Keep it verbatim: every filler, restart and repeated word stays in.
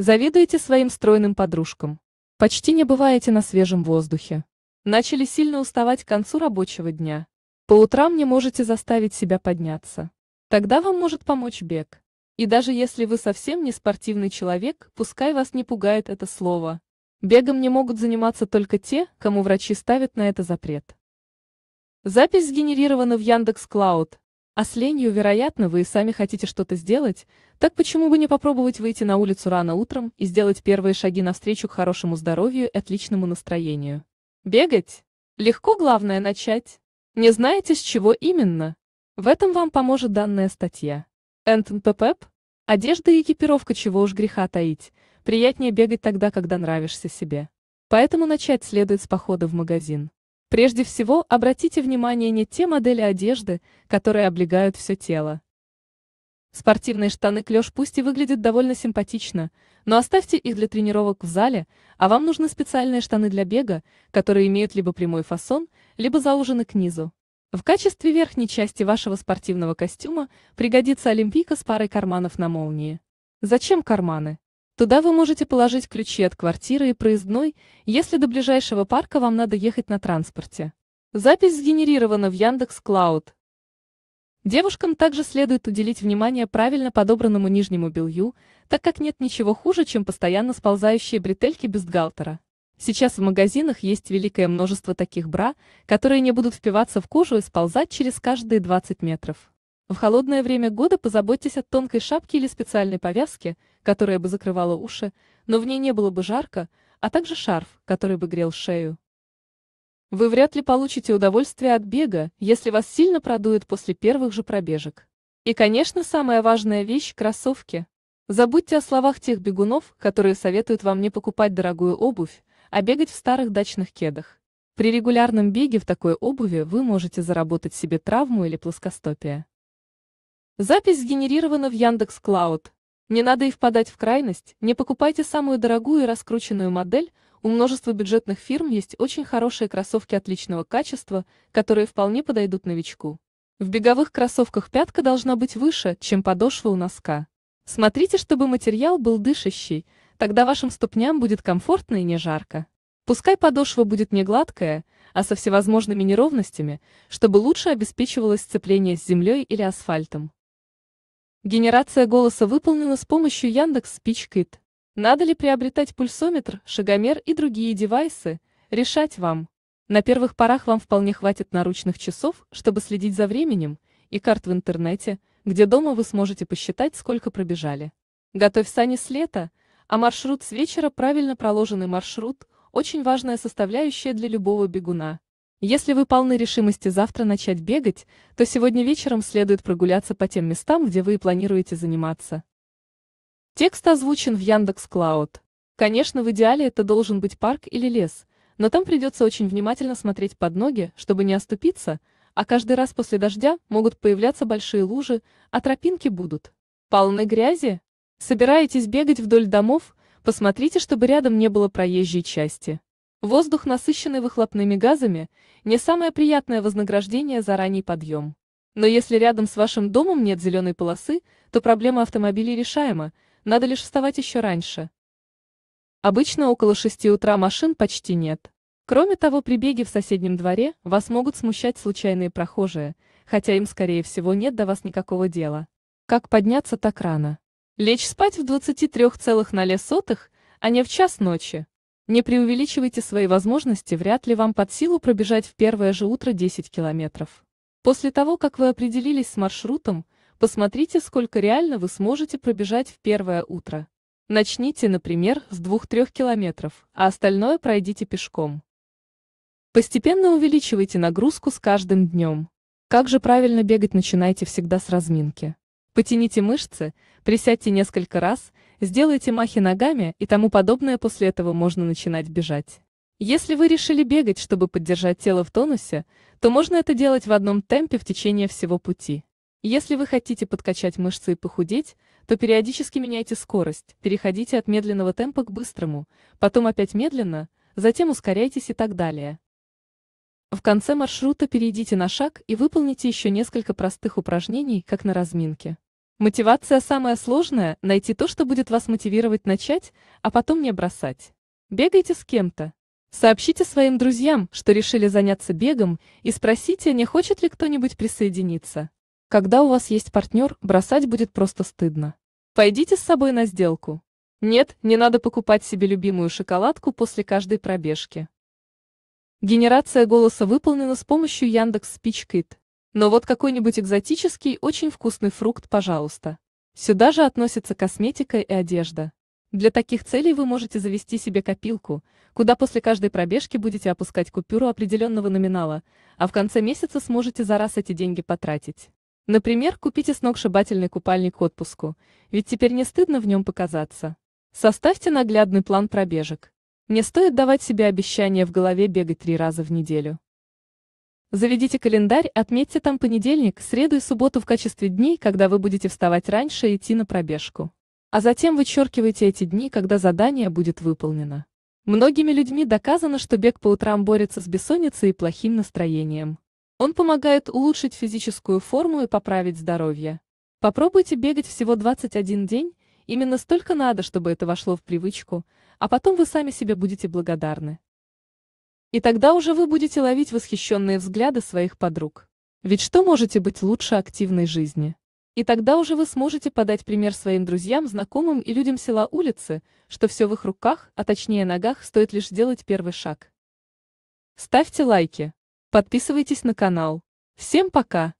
Завидуете своим стройным подружкам. Почти не бываете на свежем воздухе. Начали сильно уставать к концу рабочего дня. По утрам не можете заставить себя подняться. Тогда вам может помочь бег. И даже если вы совсем не спортивный человек, пускай вас не пугает это слово. Бегом не могут заниматься только те, кому врачи ставят на это запрет. Запись сгенерирована в Яндекс.Клауд. А с ленью, вероятно, вы и сами хотите что-то сделать, так почему бы не попробовать выйти на улицу рано утром и сделать первые шаги навстречу к хорошему здоровью и отличному настроению? Бегать? Легко, главное начать. Не знаете, с чего именно? В этом вам поможет данная статья. эн тэ пэ пэ. Одежда и экипировка, чего уж греха таить. Приятнее бегать тогда, когда нравишься себе. Поэтому начать следует с похода в магазин. Прежде всего, обратите внимание на те модели одежды, которые облегают все тело. Спортивные штаны-клёш пусть и выглядят довольно симпатично, но оставьте их для тренировок в зале, а вам нужны специальные штаны для бега, которые имеют либо прямой фасон, либо заужены к низу. В качестве верхней части вашего спортивного костюма пригодится олимпийка с парой карманов на молнии. Зачем карманы? Туда вы можете положить ключи от квартиры и проездной, если до ближайшего парка вам надо ехать на транспорте. Запись сгенерирована в Яндекс.Клауд. Девушкам также следует уделить внимание правильно подобранному нижнему белью, так как нет ничего хуже, чем постоянно сползающие бретельки бюстгальтера. Сейчас в магазинах есть великое множество таких бра, которые не будут впиваться в кожу и сползать через каждые двадцать метров. В холодное время года позаботьтесь о тонкой шапке или специальной повязке, которая бы закрывала уши, но в ней не было бы жарко, а также шарф, который бы грел шею. Вы вряд ли получите удовольствие от бега, если вас сильно продует после первых же пробежек. И, конечно, самая важная вещь – кроссовки. Забудьте о словах тех бегунов, которые советуют вам не покупать дорогую обувь, а бегать в старых дачных кедах. При регулярном беге в такой обуви вы можете заработать себе травму или плоскостопие. Запись сгенерирована в Яндекс.Клауд. Не надо и впадать в крайность, не покупайте самую дорогую и раскрученную модель, у множества бюджетных фирм есть очень хорошие кроссовки отличного качества, которые вполне подойдут новичку. В беговых кроссовках пятка должна быть выше, чем подошва у носка. Смотрите, чтобы материал был дышащий, тогда вашим ступням будет комфортно и не жарко. Пускай подошва будет не гладкая, а со всевозможными неровностями, чтобы лучше обеспечивалось сцепление с землей или асфальтом. Генерация голоса выполнена с помощью Яндекс SpeechKit. Надо ли приобретать пульсометр, шагомер и другие девайсы, решать вам. На первых порах вам вполне хватит наручных часов, чтобы следить за временем, и карт в интернете, где дома вы сможете посчитать, сколько пробежали. Готовь сани с лета, а маршрут с вечера – правильно проложенный маршрут, очень важная составляющая для любого бегуна. Если вы полны решимости завтра начать бегать, то сегодня вечером следует прогуляться по тем местам, где вы и планируете заниматься. Текст озвучен в Яндекс.Клауд. Конечно, в идеале это должен быть парк или лес, но там придется очень внимательно смотреть под ноги, чтобы не оступиться, а каждый раз после дождя могут появляться большие лужи, а тропинки будут полны грязи. Собираетесь бегать вдоль домов? Посмотрите, чтобы рядом не было проезжей части. Воздух, насыщенный выхлопными газами, не самое приятное вознаграждение за ранний подъем. Но если рядом с вашим домом нет зеленой полосы, то проблема автомобилей решаема, надо лишь вставать еще раньше. Обычно около шести утра машин почти нет. Кроме того, при беге в соседнем дворе вас могут смущать случайные прохожие, хотя им, скорее всего, нет до вас никакого дела. Как подняться так рано? Лечь спать в двадцать три ноль ноль, а не в час ночи. Не преувеличивайте свои возможности, вряд ли вам под силу пробежать в первое же утро десять километров. После того, как вы определились с маршрутом, посмотрите, сколько реально вы сможете пробежать в первое утро. Начните, например, с двух-трёх километров, а остальное пройдите пешком. Постепенно увеличивайте нагрузку с каждым днем. Как же правильно бегать, начинайте всегда с разминки. Потяните мышцы, присядьте несколько раз, сделайте махи ногами и тому подобное, после этого можно начинать бежать. Если вы решили бегать, чтобы поддержать тело в тонусе, то можно это делать в одном темпе в течение всего пути. Если вы хотите подкачать мышцы и похудеть, то периодически меняйте скорость, переходите от медленного темпа к быстрому, потом опять медленно, затем ускоряйтесь и так далее. В конце маршрута перейдите на шаг и выполните еще несколько простых упражнений, как на разминке. Мотивация самая сложная – найти то, что будет вас мотивировать начать, а потом не бросать. Бегайте с кем-то. Сообщите своим друзьям, что решили заняться бегом, и спросите, не хочет ли кто-нибудь присоединиться. Когда у вас есть партнер, бросать будет просто стыдно. Пойдите с собой на сделку. Нет, не надо покупать себе любимую шоколадку после каждой пробежки. Генерация голоса выполнена с помощью Яндекс SpeechKit. Но вот какой-нибудь экзотический, очень вкусный фрукт, пожалуйста. Сюда же относятся косметика и одежда. Для таких целей вы можете завести себе копилку, куда после каждой пробежки будете опускать купюру определенного номинала, а в конце месяца сможете за раз эти деньги потратить. Например, купите сногсшибательный купальник к отпуску, ведь теперь не стыдно в нем показаться. Составьте наглядный план пробежек. Не стоит давать себе обещание в голове бегать три раза в неделю. Заведите календарь, отметьте там понедельник, среду и субботу в качестве дней, когда вы будете вставать раньше и идти на пробежку. А затем вычеркивайте эти дни, когда задание будет выполнено. Многими людьми доказано, что бег по утрам борется с бессонницей и плохим настроением. Он помогает улучшить физическую форму и поправить здоровье. Попробуйте бегать всего двадцать один день, именно столько надо, чтобы это вошло в привычку, а потом вы сами себе будете благодарны. И тогда уже вы будете ловить восхищенные взгляды своих подруг. Ведь что можете быть лучше активной жизни? И тогда уже вы сможете подать пример своим друзьям, знакомым и людям села улицы, что все в их руках, а точнее ногах, стоит лишь сделать первый шаг. Ставьте лайки. Подписывайтесь на канал. Всем пока!